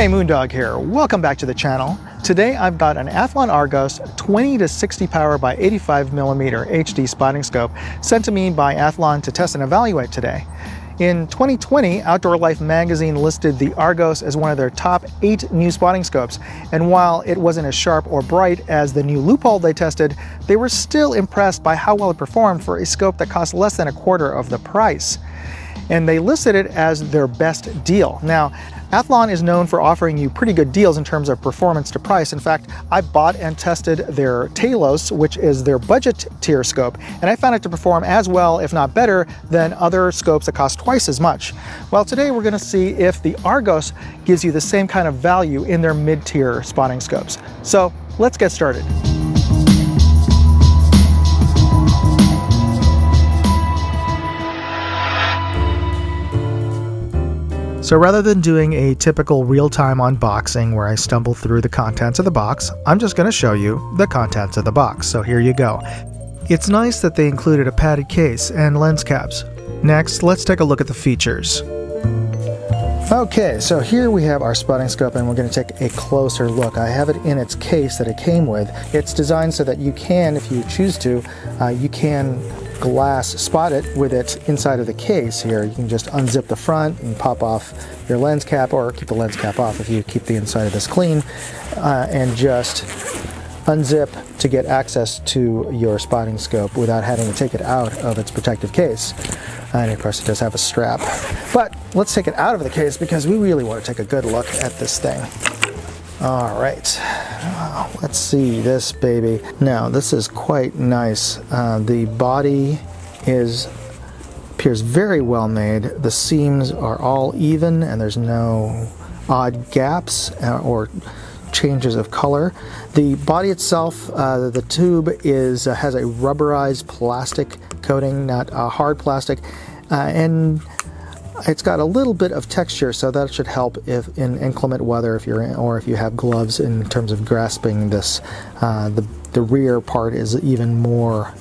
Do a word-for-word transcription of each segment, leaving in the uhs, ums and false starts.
Hey, Moondog here. Welcome back to the channel. Today I've got an Athlon Argos twenty to sixty power by eighty-five millimeter H D spotting scope sent to me by Athlon to test and evaluate today. In twenty twenty, Outdoor Life Magazine listed the Argos as one of their top eight new spotting scopes, and while it wasn't as sharp or bright as the new Leupold they tested, they were still impressed by how well it performed for a scope that cost less than a quarter of the price. And they listed it as their best deal. Now, Athlon is known for offering you pretty good deals in terms of performance to price. In fact, I bought and tested their Talos, which is their budget tier scope, and I found it to perform as well, if not better, than other scopes that cost twice as much. Well, today we're gonna see if the Argos gives you the same kind of value in their mid-tier spotting scopes. So let's get started. So rather than doing a typical real-time unboxing where I stumble through the contents of the box, I'm just going to show you the contents of the box, so here you go. It's nice that they included a padded case and lens caps. Next, let's take a look at the features. Okay, so here we have our spotting scope and we're going to take a closer look. I have it in its case that it came with. It's designed so that you can, if you choose to, uh, you can glass spot it with it inside of the case here. You can just unzip the front and pop off your lens cap, or keep the lens cap off if you keep the inside of this clean, uh, and just unzip to get access to your spotting scope without having to take it out of its protective case. And of course it does have a strap. But let's take it out of the case because we really want to take a good look at this thing. All right, oh, let's see this baby. Now this is quite nice. Uh, the body is appears very well made. The seams are all even and there's no odd gaps or changes of color. The body itself, uh, the tube is uh, has a rubberized plastic coating, not a hard plastic, uh, and it's got a little bit of texture, so that should help if in inclement weather, if you're in, or if you have gloves in terms of grasping this. Uh, the, the rear part is even more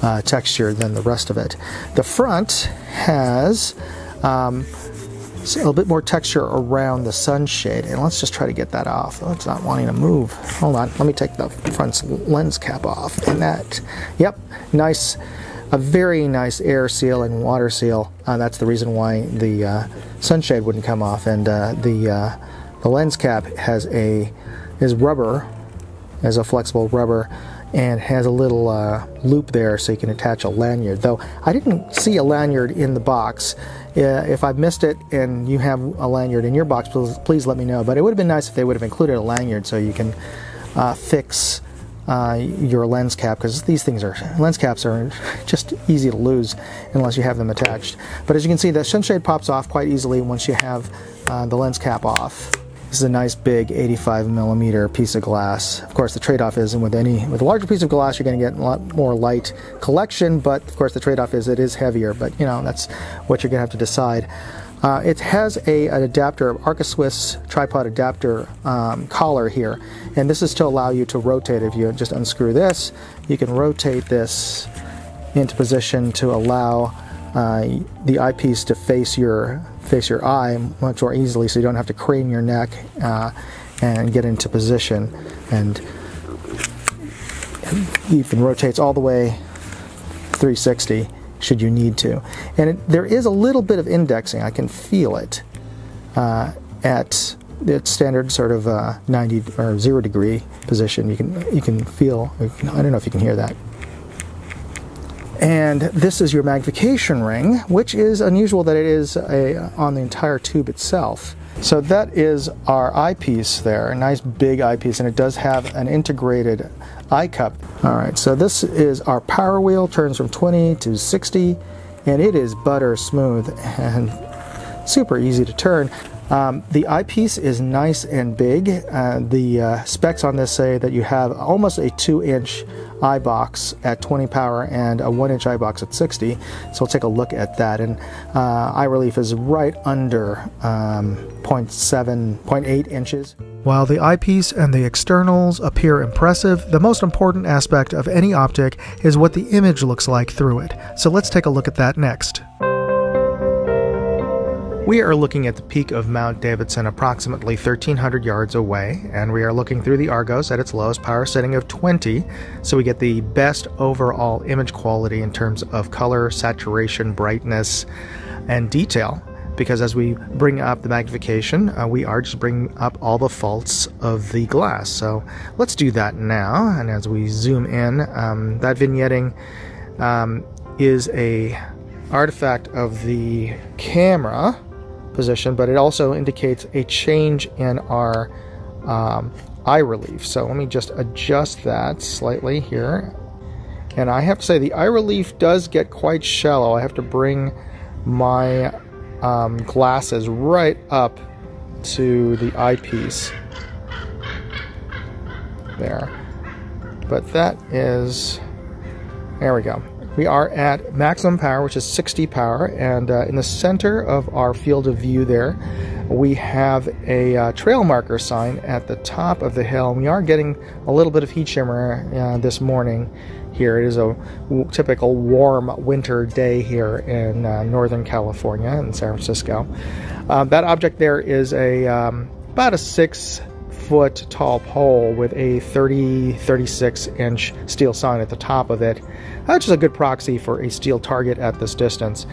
uh, textured than the rest of it. The front has um, a little bit more texture around the sunshade, and let's just try to get that off. Oh, it's not wanting to move. Hold on, let me take the front lens cap off, and that, yep, nice. A very nice air seal and water seal. Uh, that's the reason why the uh, sunshade wouldn't come off, and uh, the uh, the lens cap has a is rubber, is a flexible rubber, and has a little uh, loop there so you can attach a lanyard. Though I didn't see a lanyard in the box. Uh, if I've missed it and you have a lanyard in your box, please, please let me know. But it would have been nice if they would have included a lanyard so you can uh, fix Uh, your lens cap, because these things are lens caps are just easy to lose unless you have them attached. But as you can see, the sunshade pops off quite easily once you have uh, the lens cap off. This is a nice big eighty-five millimeter piece of glass. Of course, the trade-off is, and with any with a larger piece of glass, you're going to get a lot more light collection. But of course, the trade-off is it is heavier. But you know that's what you're going to have to decide. Uh, it has a, an adapter, Arca Swiss tripod adapter um, collar here, and this is to allow you to rotate. If you just unscrew this, you can rotate this into position to allow uh, the eyepiece to face your face your eye much more easily, so you don't have to crane your neck uh, and get into position. And it even rotates all the way three sixty. Should you need to. And it, there is a little bit of indexing, I can feel it, uh, at its standard sort of uh, ninety or zero degree position. You can, you can feel, I don't know if you can hear that. And this is your magnification ring, which is unusual that it is a, on the entire tube itself. So that is our eyepiece there, a nice big eyepiece, and it does have an integrated eye cup. All right, so this is our power wheel, turns from twenty to sixty, and it is butter smooth and super easy to turn. Um, the eyepiece is nice and big. Uh, the uh, specs on this say that you have almost a two inch eye box at twenty power and a one inch eye box at sixty. So we'll take a look at that. And uh, eye relief is right under um, zero point seven, zero point eight inches. While the eyepiece and the externals appear impressive, the most important aspect of any optic is what the image looks like through it. So let's take a look at that next. We are looking at the peak of Mount Davidson, approximately thirteen hundred yards away, and we are looking through the Argos at its lowest power setting of twenty, so we get the best overall image quality in terms of color, saturation, brightness, and detail, because as we bring up the magnification, uh, we are just bringing up all the faults of the glass. So let's do that now, and as we zoom in, um, that vignetting um, is a artifact of the camera position, but it also indicates a change in our um, eye relief. So let me just adjust that slightly here. And I have to say the eye relief does get quite shallow. I have to bring my um, glasses right up to the eyepiece there. But that is, there we go. We are at maximum power, which is sixty power, and uh, in the center of our field of view there, we have a uh, trail marker sign at the top of the hill. We are getting a little bit of heat shimmer uh, this morning here. It is a w typical warm winter day here in uh, Northern California, in San Francisco. Uh, that object there is a um, about a six foot tall pole with a thirty, thirty-six inch steel sign at the top of it, which is a good proxy for a steel target at this distance.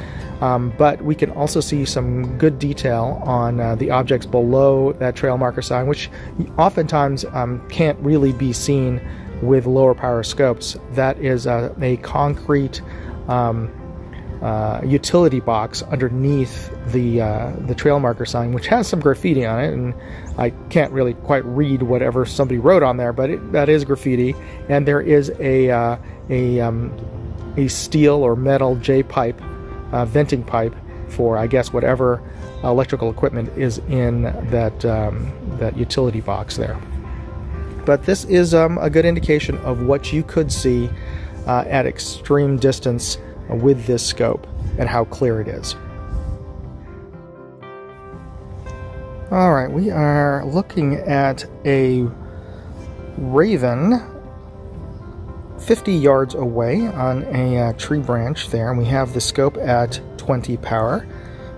Um, but we can also see some good detail on uh, the objects below that trail marker sign, which oftentimes um, can't really be seen with lower power scopes. That is uh, a concrete um, Uh, utility box underneath the uh, the trail marker sign, which has some graffiti on it, and I can't really quite read whatever somebody wrote on there, but it, that is graffiti. And there is a uh, a um, a steel or metal J pipe, uh, venting pipe for, I guess, whatever electrical equipment is in that um, that utility box there. But this is um, a good indication of what you could see uh, at extreme distance with this scope and how clear it is. All right, we are looking at a raven fifty yards away on a uh, tree branch there, and we have the scope at twenty power.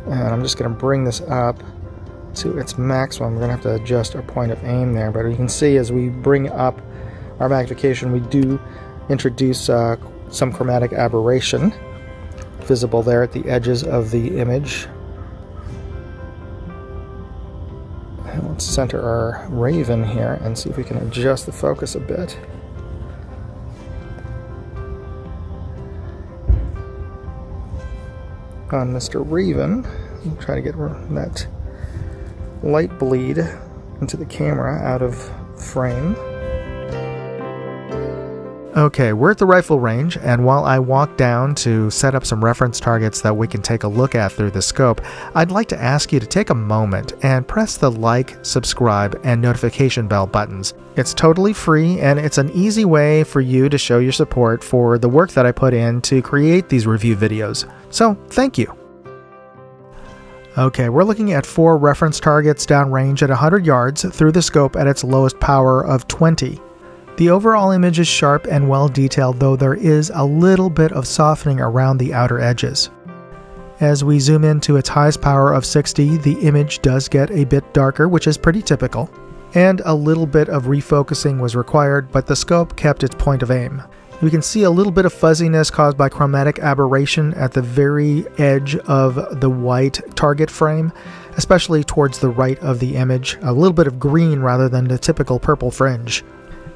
And I'm just going to bring this up to its maximum. We're going to have to adjust our point of aim there, but you can see as we bring up our magnification, we do introduce uh, some chromatic aberration visible there at the edges of the image. And let's center our raven here and see if we can adjust the focus a bit. On Mister Raven, I'm trying to get that light bleed into the camera out of frame. Okay, we're at the rifle range, and while I walk down to set up some reference targets that we can take a look at through the scope, I'd like to ask you to take a moment and press the like, subscribe, and notification bell buttons. It's totally free, and it's an easy way for you to show your support for the work that I put in to create these review videos. So, thank you. Okay, we're looking at four reference targets downrange at one hundred yards through the scope at its lowest power of twenty. The overall image is sharp and well detailed, though there is a little bit of softening around the outer edges. As we zoom in to its highest power of sixty, the image does get a bit darker, which is pretty typical, and a little bit of refocusing was required, but the scope kept its point of aim. We can see a little bit of fuzziness caused by chromatic aberration at the very edge of the white target frame, especially towards the right of the image, a little bit of green rather than the typical purple fringe.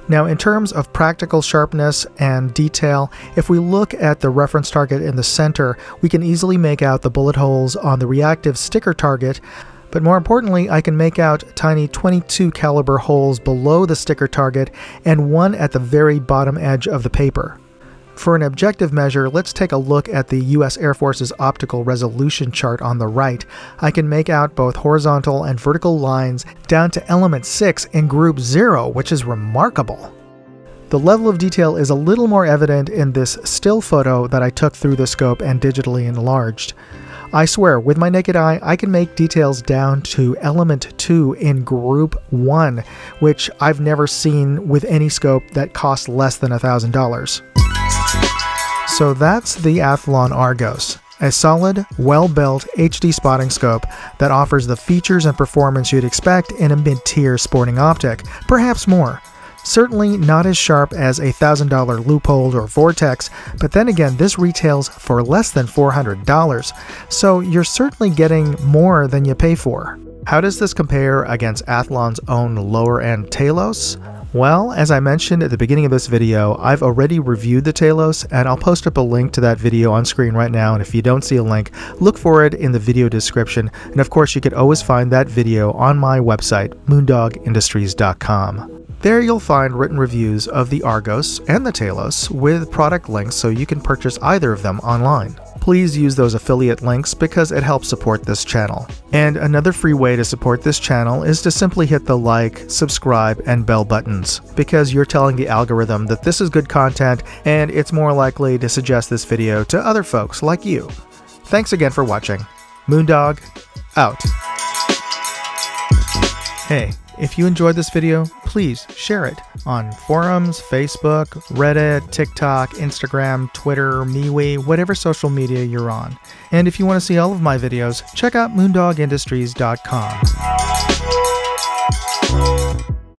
Now, in terms of practical sharpness and detail, if we look at the reference target in the center, we can easily make out the bullet holes on the reactive sticker target, but more importantly, I can make out tiny twenty-two caliber holes below the sticker target and one at the very bottom edge of the paper. For an objective measure, let's take a look at the U S Air Force's optical resolution chart on the right. I can make out both horizontal and vertical lines down to element six in group zero, which is remarkable. The level of detail is a little more evident in this still photo that I took through the scope and digitally enlarged. I swear, with my naked eye, I can make details down to element two in group one, which I've never seen with any scope that costs less than a thousand dollars. So that's the Athlon Argos. a solid, well-built H D spotting scope that offers the features and performance you'd expect in a mid-tier sporting optic, perhaps more. Certainly not as sharp as a one thousand dollar Leupold or Vortex, but then again this retails for less than four hundred dollars, so you're certainly getting more than you pay for. How does this compare against Athlon's own lower-end Talos? Well, as I mentioned at the beginning of this video, I've already reviewed the Talos, and I'll post up a link to that video on screen right now, and if you don't see a link, look for it in the video description, and of course you could always find that video on my website, moondog industries dot com. There you'll find written reviews of the Argos and the Talos with product links so you can purchase either of them online. Please use those affiliate links because it helps support this channel. And another free way to support this channel is to simply hit the like, subscribe, and bell buttons, because you're telling the algorithm that this is good content and it's more likely to suggest this video to other folks like you. Thanks again for watching. Moondog, out. Hey. If you enjoyed this video, please share it on forums, Facebook, Reddit, TikTok, Instagram, Twitter, MeWe, whatever social media you're on. And if you want to see all of my videos, check out moondog industries dot com.